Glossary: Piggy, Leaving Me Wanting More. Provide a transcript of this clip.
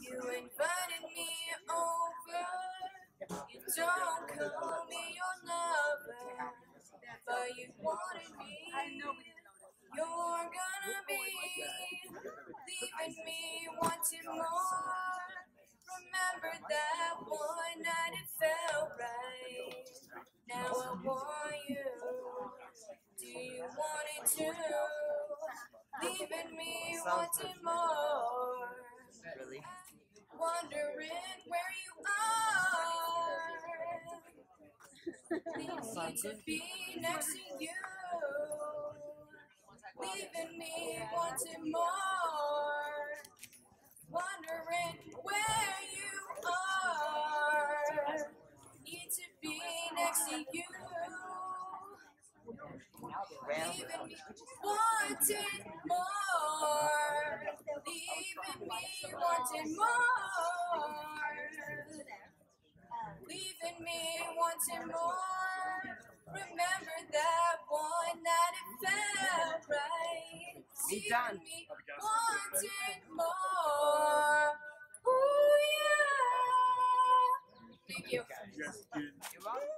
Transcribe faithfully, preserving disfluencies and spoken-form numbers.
You invited me over. You don't call me your lover, but you wanted me. You're gonna be leaving me wanting more. Remember that one night it felt right. Now I want you. Do you want it too? Leaving me wanting more. Really? Wondering where you are. Things need to be next to you. Leaving me wanting more. Wondering where you are. Need to be next to you. Leaving me wanting more. Leaving me wanting more. Leaving me wanting more. Remember that one night it felt right. Leaving me wanting more. Ooh, yeah. Thank you. You're welcome.